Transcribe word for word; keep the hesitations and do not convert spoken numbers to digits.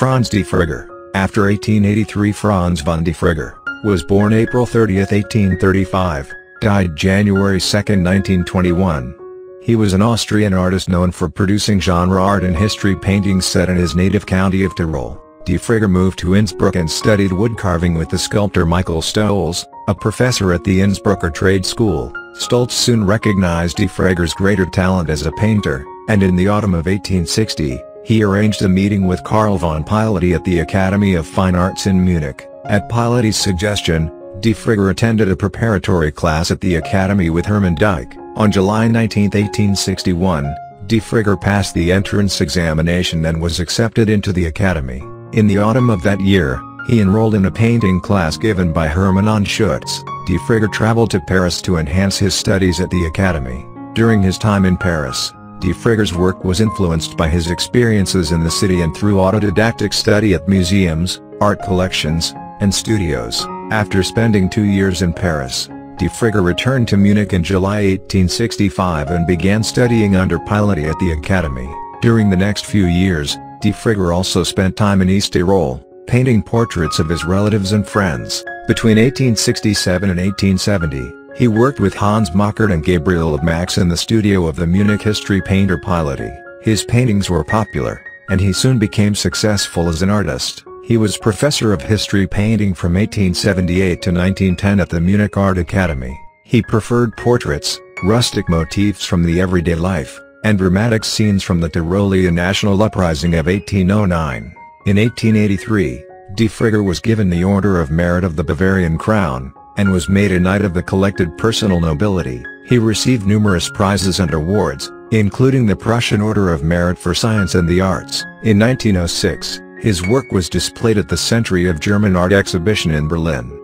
Franz Defregger, after eighteen eighty-three. Franz von Defregger, was born April thirtieth, eighteen thirty-five, died January second, nineteen twenty-one. He was an Austrian artist known for producing genre art and history paintings set in his native county of Tyrol. Defregger moved to Innsbruck and studied wood carving with the sculptor Michael Stolz, a professor at the Innsbrucker Trade School. Stolz soon recognized Defregger's greater talent as a painter, and in the autumn of eighteen sixty, he arranged a meeting with Karl von Piloty at the Academy of Fine Arts in Munich. At Piloty's suggestion, Defregger attended a preparatory class at the Academy with Hermann Dyck. On July nineteenth, eighteen sixty-one, Defregger passed the entrance examination and was accepted into the Academy. In the autumn of that year, he enrolled in a painting class given by Hermann Anschutz. Defregger traveled to Paris to enhance his studies at the Academy. During his time in Paris, Defregger's work was influenced by his experiences in the city and through autodidactic study at museums, art collections, and studios. After spending two years in Paris, Defregger returned to Munich in July eighteen sixty-five and began studying under Piloty at the Academy. During the next few years, Defregger also spent time in East Tyrol, painting portraits of his relatives and friends. Between eighteen sixty-seven and eighteen seventy, he worked with Hans Makart and Gabriel of Max in the studio of the Munich history painter Piloty. His paintings were popular, and he soon became successful as an artist. He was professor of history painting from eighteen seventy-eight to nineteen ten at the Munich Art Academy. He preferred portraits, rustic motifs from the everyday life, and dramatic scenes from the Tyrolean National Uprising of eighteen oh nine. In eighteen eighty-three, Defregger was given the Order of Merit of the Bavarian Crown, and was made a knight of the collected personal nobility. He received numerous prizes and awards, including the Prussian Order of Merit for Science and the Arts. In nineteen oh six, his work was displayed at the Century of German Art exhibition in Berlin.